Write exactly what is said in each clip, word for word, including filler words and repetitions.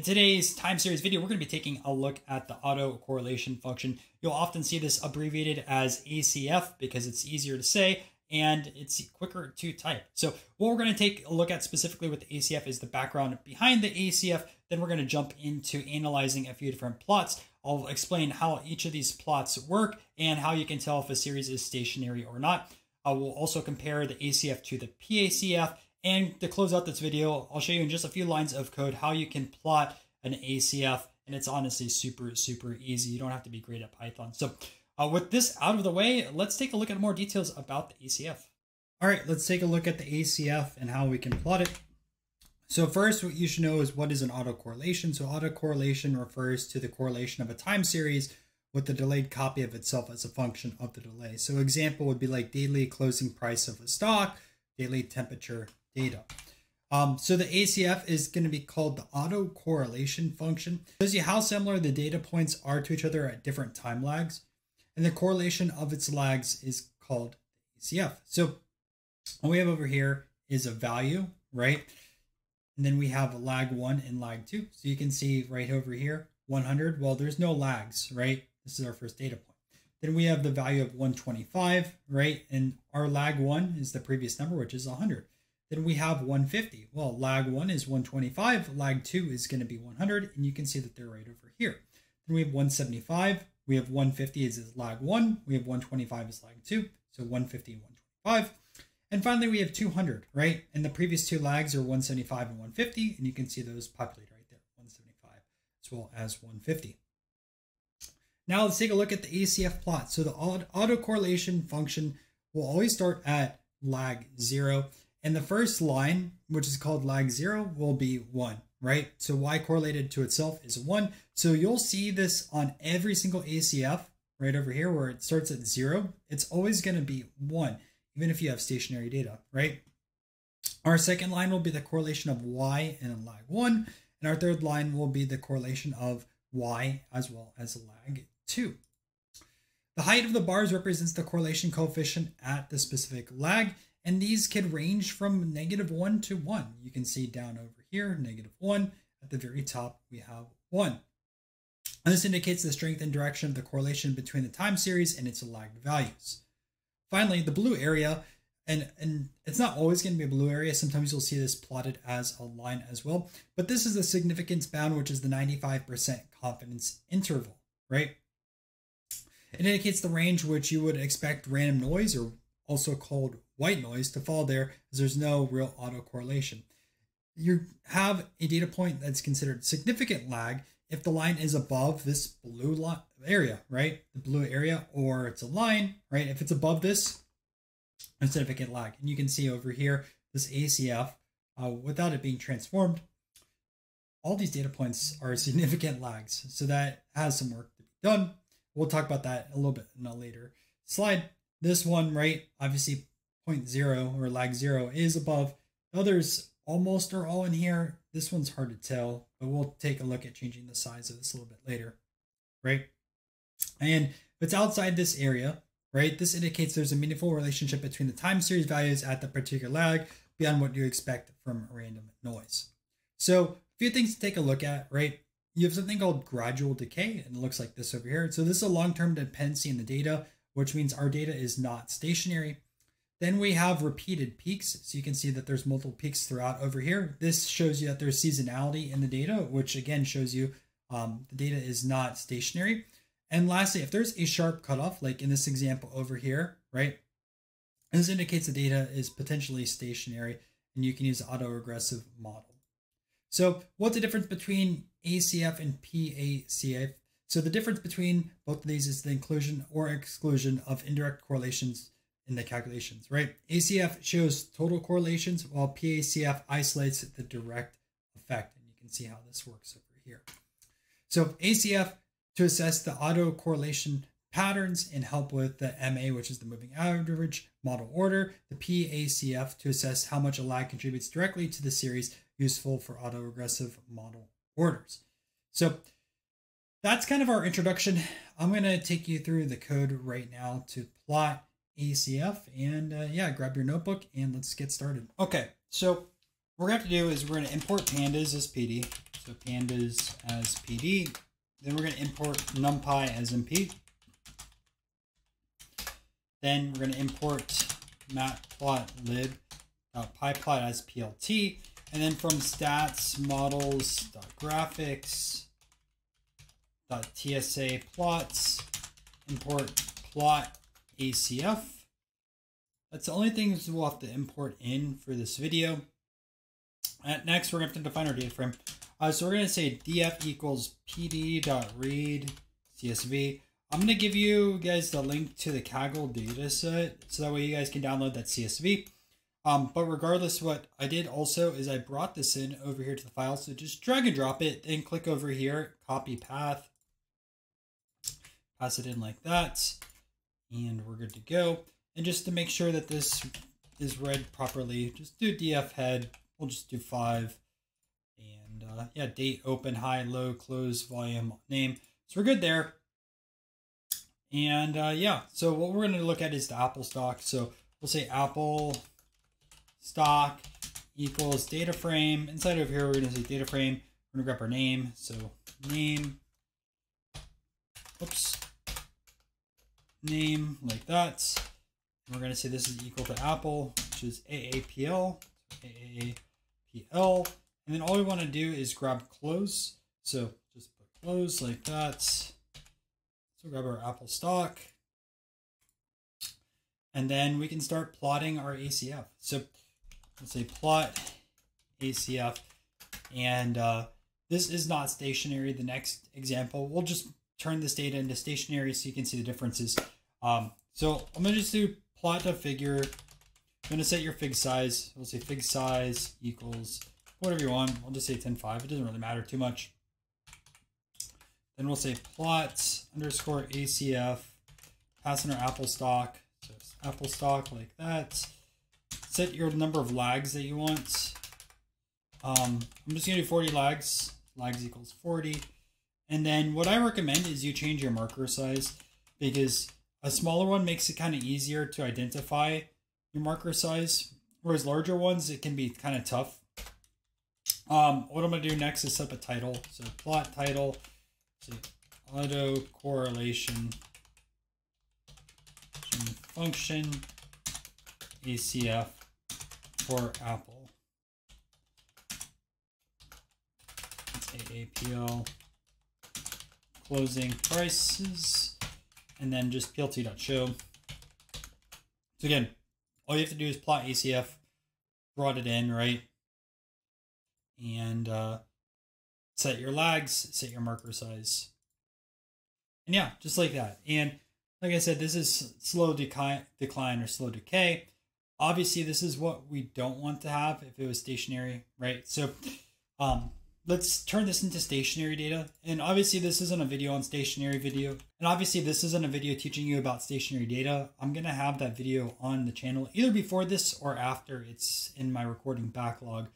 In today's time series video, we're going to be taking a look at the autocorrelation function. You'll often see this abbreviated as A C F because it's easier to say and it's quicker to type. So what we're going to take a look at specifically with A C F is the background behind the A C F. Then we're going to jump into analyzing a few different plots. I'll explain how each of these plots work and how you can tell if a series is stationary or not. I will also compare the A C F to the P A C F. And to close out this video, I'll show you in just a few lines of code how you can plot an A C F. And it's honestly super, super easy. You don't have to be great at Python. So uh, with this out of the way, let's take a look at more details about the A C F. All right, let's take a look at the A C F and how we can plot it. So first, what you should know is what is an autocorrelation. So autocorrelation refers to the correlation of a time series with the delayed copy of itself as a function of the delay. So example would be like daily closing price of a stock, daily temperature data. Um, so the A C F is going to be called the autocorrelation function. It shows you how similar the data points are to each other at different time lags. And the correlation of its lags is called A C F. So what we have over here is a value, right? And then we have lag one and lag two. So you can see right over here, one hundred. Well, there's no lags, right? This is our first data point. Then we have the value of one twenty-five, right? And our lag one is the previous number, which is one hundred. Then we have one fifty. Well, lag one is one twenty-five, lag two is going to be one hundred, and you can see that they're right over here. Then we have one seventy-five, we have one fifty as lag one, we have one twenty-five as lag two, so one fifty and one twenty-five. And finally, we have two hundred, right? And the previous two lags are one seventy-five and one fifty, and you can see those populate right there, one seventy-five as well as one fifty. Now let's take a look at the A C F plot. So the autocorrelation function will always start at lag zero. And the first line, which is called lag zero, will be one, right? So y correlated to itself is one. So you'll see this on every single A C F right over here where it starts at zero. It's always going to be one, even if you have stationary data, right? Our second line will be the correlation of y and lag one. And our third line will be the correlation of y as well as lag two. The height of the bars represents the correlation coefficient at the specific lag. And these could range from negative one to one. You can see down over here, negative one. At the very top, we have one. And this indicates the strength and direction of the correlation between the time series and its lagged values. Finally, the blue area, and, and it's not always going to be a blue area. Sometimes you'll see this plotted as a line as well. But this is the significance bound, which is the ninety-five percent confidence interval, right? It indicates the range which you would expect random noise, or also called white noise, to fall there, as there's no real autocorrelation. You have a data point that's considered significant lag if the line is above this blue area, right? The blue area, or it's a line, right? If it's above this, it's significant lag. And you can see over here, this A C F, uh, without it being transformed, all these data points are significant lags. So that has some work to be done. We'll talk about that a little bit in a later slide. This one, right, obviously point zero or lag zero is above. Others almost are all in here. This one's hard to tell, but we'll take a look at changing the size of this a little bit later, right? And if it's outside this area, right, this indicates there's a meaningful relationship between the time series values at the particular lag beyond what you expect from random noise. So a few things to take a look at, right? You have something called gradual decay, and it looks like this over here. So this is a long-term dependency in the data, which means our data is not stationary. Then we have repeated peaks. So you can see that there's multiple peaks throughout over here. This shows you that there's seasonality in the data, which again shows you um, the data is not stationary. And lastly, if there's a sharp cutoff, like in this example over here, right? This indicates the data is potentially stationary, and you can use autoregressive model. So what's the difference between A C F and P A C F? So the difference between both of these is the inclusion or exclusion of indirect correlations in the calculations, right? A C F shows total correlations, while P A C F isolates the direct effect. And you can see how this works over here. So A C F to assess the autocorrelation patterns and help with the M A, which is the moving average model order, the P A C F to assess how much a lag contributes directly to the series, useful for autoregressive model orders. So that's kind of our introduction. I'm going to take you through the code right now to plot A C F, and uh, yeah, grab your notebook and let's get started. Okay, so What we're going to have to do is we're going to import pandas as P D. So pandas as P D. Then we're going to import numpy as M P. Then we're going to import matplotlib.pyplot as P L T. And then from statsmodels.graphics.T S A plots, import plot A C F. That's the only things we'll have to import in for this video. And next, we're going to have to define our data frame. Uh, so we're going to say df equals pd.read C S V. I'm going to give you guys the link to the Kaggle dataset, so that way you guys can download that C S V. Um, but regardless, what I did also is I brought this in over here to the file. So just drag and drop it and click over here, copy path, pass it in like that, and we're good to go. And just to make sure that this is read properly, just do df head. We'll just do five and uh, yeah, date, open, high, low, close, volume, name. So we're good there. And uh, yeah, so what we're going to look at is the Apple stock. So we'll say Apple stock equals data frame. Inside of here, we're going to say data frame. We're going to grab our name. So name, oops, name like that. And we're going to say this is equal to Apple, which is A A P L. A A P L, and then all we want to do is grab close. So just put close like that. So grab our Apple stock, and then we can start plotting our A C F. So let's say plot A C F, and uh, this is not stationary. The next example, we'll just turn this data into stationary so you can see the differences. Um, so I'm going to just do plot a figure. I'm going to set your fig size. We'll say fig size equals whatever you want. I'll just say ten five. It doesn't really matter too much. Then we'll say plot underscore A C F, pass in our Apple stock. So it's Apple stock like that. Set your number of lags that you want. Um, I'm just going to do forty lags. Lags equals forty. And then what I recommend is you change your marker size, because a smaller one makes it kind of easier to identify your marker size, whereas larger ones, it can be kind of tough. Um, what I'm going to do next is set up a title. So plot title, so autocorrelation function A C F for Apple. A A P L, closing prices, and then just P L T.show. So again, all you have to do is plot A C F, brought it in, right? And uh, set your lags, set your marker size. And yeah, just like that. And like I said, this is slow decline decline or slow decay. Obviously, this is what we don't want to have if it was stationary, right? So um, let's turn this into stationary data. And obviously, this isn't a video on stationary video. And obviously, this isn't a video teaching you about stationary data. I'm going to have that video on the channel either before this or after. It's in my recording backlog.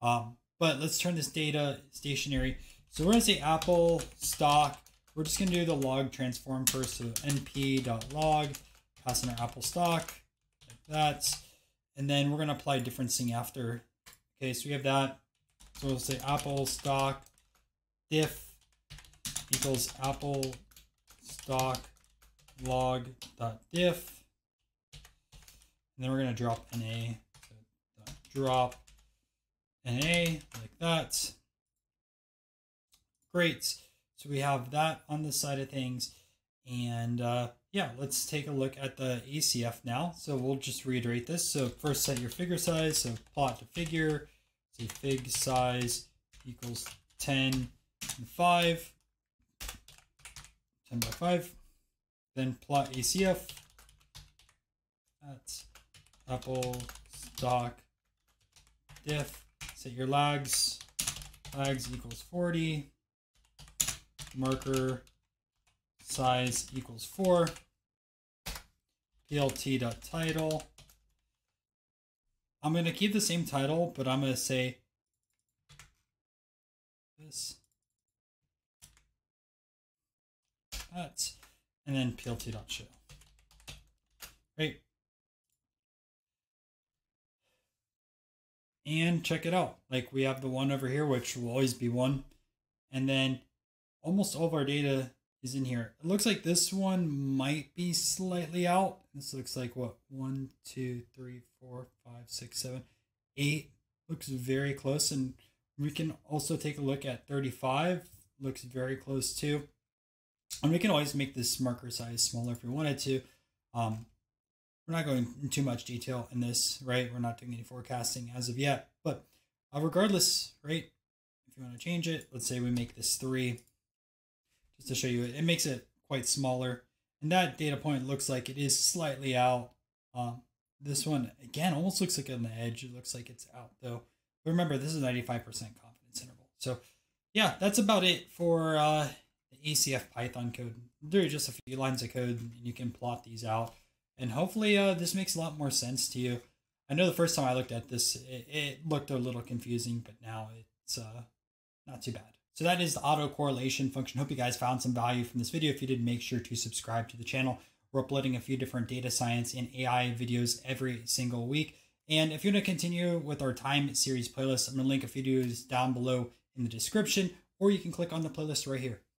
Um, but let's turn this data stationary. So we're going to say Apple stock. We're just going to do the log transform first. So N P dot log, pass in our Apple stock, like that. And then we're going to apply differencing after. Okay, so we have that. So we'll say Apple stock diff equals Apple stock log dot diff, and then we're gonna drop N A, so drop N A like that. Great. So we have that on this side of things, and uh, yeah, let's take a look at the A C F now. So we'll just reiterate this. So first, set your figure size. So plot the figure. So fig size equals ten and five, ten by five, then plot A C F at Apple stock diff, set your lags, lags equals forty, marker size equals four, P L T.title. I'm going to keep the same title, but I'm going to say this, that, and then P L T.show. Great. and check it out. Like we have the one over here, which will always be one. And then almost all of our data is in here. It looks like this one might be slightly out. This looks like what? One, two, three, four, five, six, seven, eight. Looks very close. And we can also take a look at thirty-five. Looks very close too. And we can always make this marker size smaller if we wanted to. Um, we're not going into too much detail in this, right? We're not doing any forecasting as of yet, but uh, regardless, right? If you want to change it, let's say we make this three, just to show you, it, it makes it quite smaller. And that data point looks like it is slightly out. Um, this one, again, almost looks like on the edge. It looks like it's out though. But remember, this is ninety-five percent confidence interval. So yeah, that's about it for uh, the A C F Python code. There are just a few lines of code and you can plot these out. And hopefully uh, this makes a lot more sense to you. I know the first time I looked at this, it, it looked a little confusing, but now it's uh, not too bad. So that is the autocorrelation function. Hope you guys found some value from this video. If you did, make sure to subscribe to the channel. We're uploading a few different data science and A I videos every single week. And if you want to continue with our time series playlist, I'm going to link a few videos down below in the description, or you can click on the playlist right here.